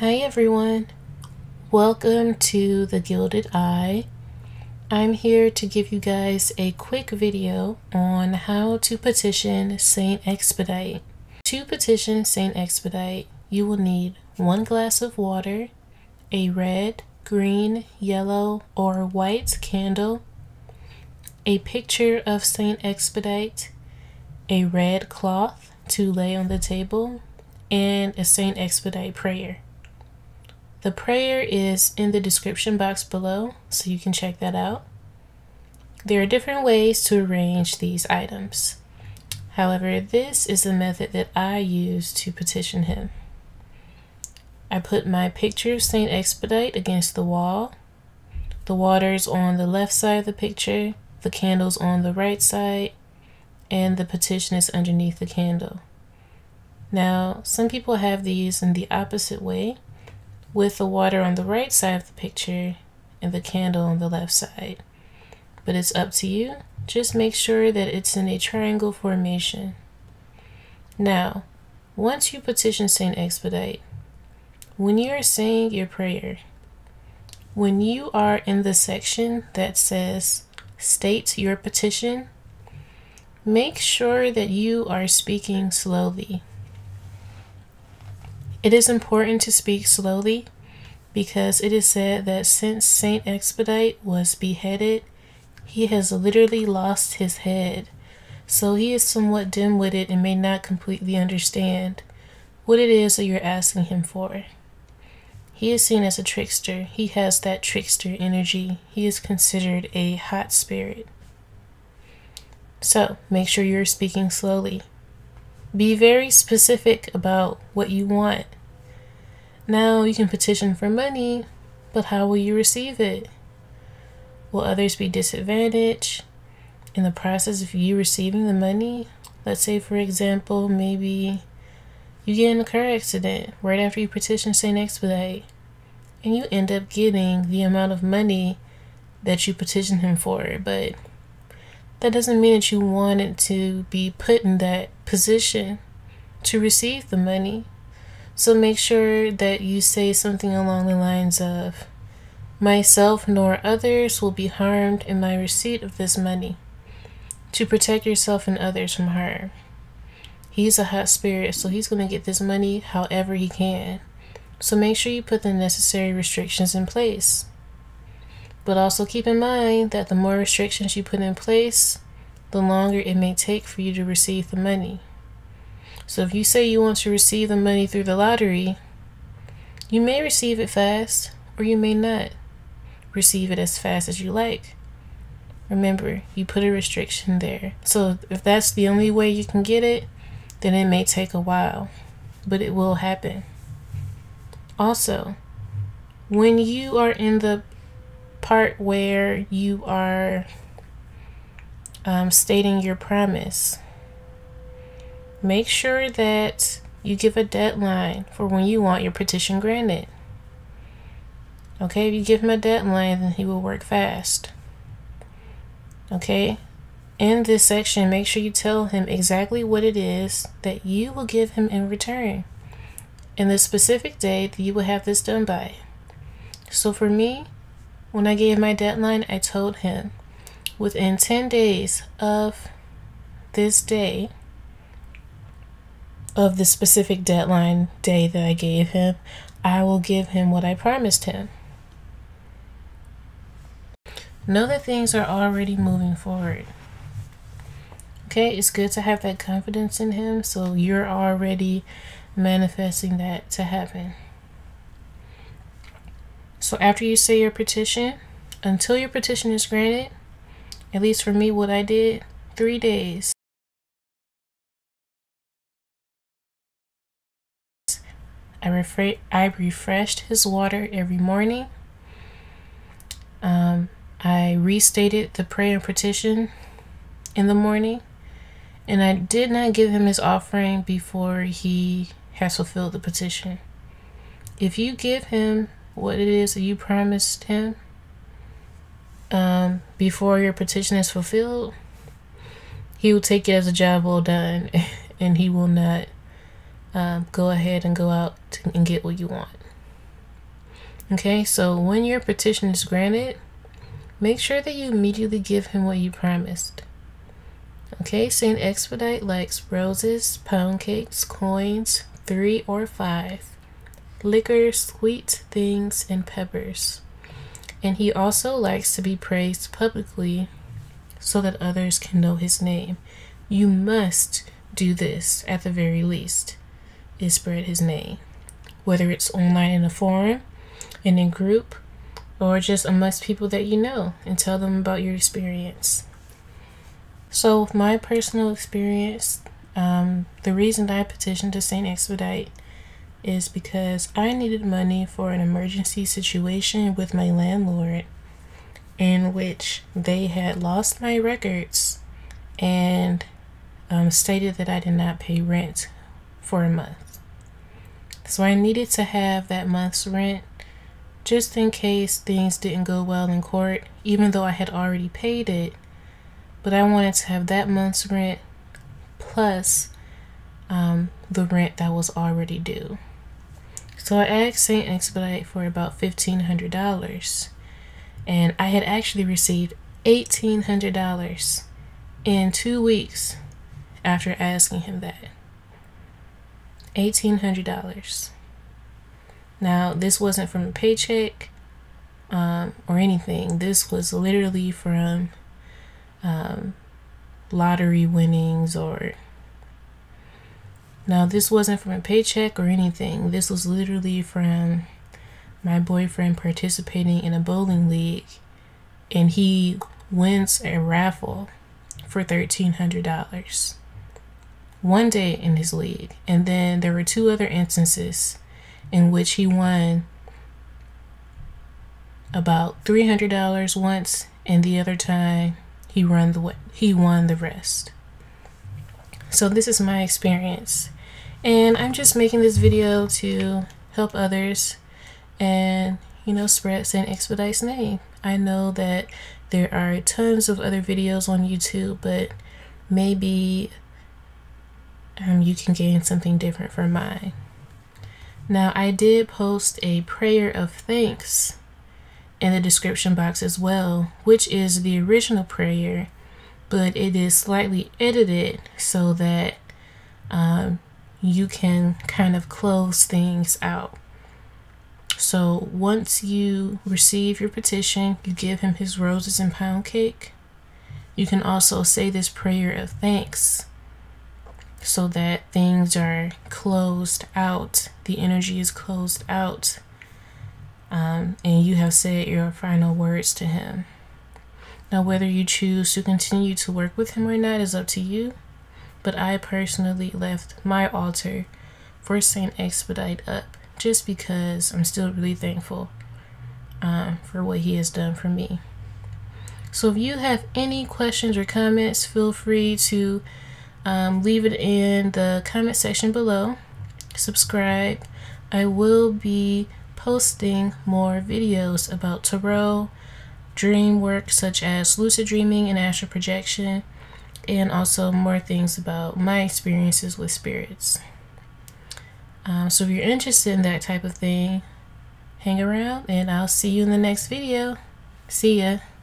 Hey everyone, welcome to The Gilded Eye. I'm here to give you guys a quick video on how to petition Saint Expedite. To petition Saint Expedite, you will need 1 glass of water, a red, green, yellow, or white candle, a picture of Saint Expedite, a red cloth to lay on the table, and a Saint Expedite prayer. The prayer is in the description box below, so you can check that out. There are different ways to arrange these items. However, this is the method that I use to petition him. I put my picture of Saint Expedite against the wall. The water's on the left side of the picture, the candle's on the right side, and the petition is underneath the candle. Now, some people have these in the opposite way, with the water on the right side of the picture and the candle on the left side. But it's up to you. Just make sure that it's in a triangle formation. Now, once you petition Saint Expedite, when you are saying your prayer, when you are in the section that says state your petition, make sure that you are speaking slowly. It is important to speak slowly because it is said that since Saint Expedite was beheaded, he has literally lost his head. So he is somewhat dim-witted and may not completely understand what it is that you're asking him for. He is seen as a trickster. He has that trickster energy. He is considered a hot spirit. So make sure you're speaking slowly. Be very specific about what you want. Now, you can petition for money, but how will you receive it? Will others be disadvantaged in the process of you receiving the money? Let's say, for example, maybe you get in a car accident right after you petition Saint Expedite, and you end up getting the amount of money that you petitioned him for, but that doesn't mean that you wanted to be put in that position to receive the money. So make sure that you say something along the lines of, myself nor others will be harmed in my receipt of this money, to protect yourself and others from harm. He's a hot spirit, so he's going to get this money however he can. So make sure you put the necessary restrictions in place. But also keep in mind that the more restrictions you put in place, the longer it may take for you to receive the money. So if you say you want to receive the money through the lottery, you may receive it fast, or you may not receive it as fast as you like. Remember, you put a restriction there. So if that's the only way you can get it, then it may take a while, but it will happen. Also, when you are in the part where you are stating your promise, make sure that you give a deadline for when you want your petition granted. Okay, if you give him a deadline, then he will work fast. Okay, in this section, make sure you tell him exactly what it is that you will give him in return, and the specific date that you will have this done by. So for me, when I gave my deadline, I told him within 10 days of this day, of the specific deadline day that I gave him, I will give him what I promised him. Know that things are already moving forward. Okay, it's good to have that confidence in him, so you're already manifesting that to happen. So after you say your petition, until your petition is granted, at least for me, what I did, 3 days. I refreshed his water every morning. I restated the prayer and petition in the morning, and I did not give him his offering before he has fulfilled the petition. If you give him what it is that you promised him before your petition is fulfilled, he will take it as a job well done, and he will not go ahead and go out and get what you want. Okay, so when your petition is granted, make sure that you immediately give him what you promised. Okay, Saint Expedite likes roses, pound cakes, coins, 3 or 5, liquor, sweet things, and peppers. And he also likes to be praised publicly so that others can know his name. You must do this at the very least, is spread his name. Whether it's online in a forum, in a group, or just amongst people that you know, and tell them about your experience. So with my personal experience, the reason I petitioned to Saint Expedite is because I needed money for an emergency situation with my landlord, in which they had lost my records and stated that I did not pay rent for a month. So I needed to have that month's rent just in case things didn't go well in court, even though I had already paid it. But I wanted to have that month's rent plus the rent that was already due. So I asked Saint Expedite for about $1,500, and I had actually received $1,800 in 2 weeks after asking him that. $1,800. Now, this wasn't from a paycheck or anything. This was literally from lottery winnings, or now this wasn't from a paycheck or anything. This was literally from my boyfriend participating in a bowling league, and he wins a raffle for $1,300 one day in his league. And then there were 2 other instances in which he won about $300 once, and the other time he won the rest. So this is my experience, and I'm just making this video to help others and, you know, spread Saint Expedite's name. I know that there are tons of other videos on YouTube, but maybe you can gain something different from mine. Now, I did post a prayer of thanks in the description box as well, which is the original prayer, but it is slightly edited so that you can kind of close things out. So once you receive your petition, you give him his roses and pound cake. You can also say this prayer of thanks so that things are closed out, the energy is closed out, and you have said your final words to him. Now, whether you choose to continue to work with him or not is up to you, but I personally left my altar for Saint Expedite up just because I'm still really thankful for what he has done for me. So if you have any questions or comments, feel free to leave it in the comment section below. Subscribe. I will be posting more videos about tarot, dream work such as lucid dreaming and astral projection, and also more things about my experiences with spirits. So if you're interested in that type of thing, hang around, and I'll see you in the next video. See ya.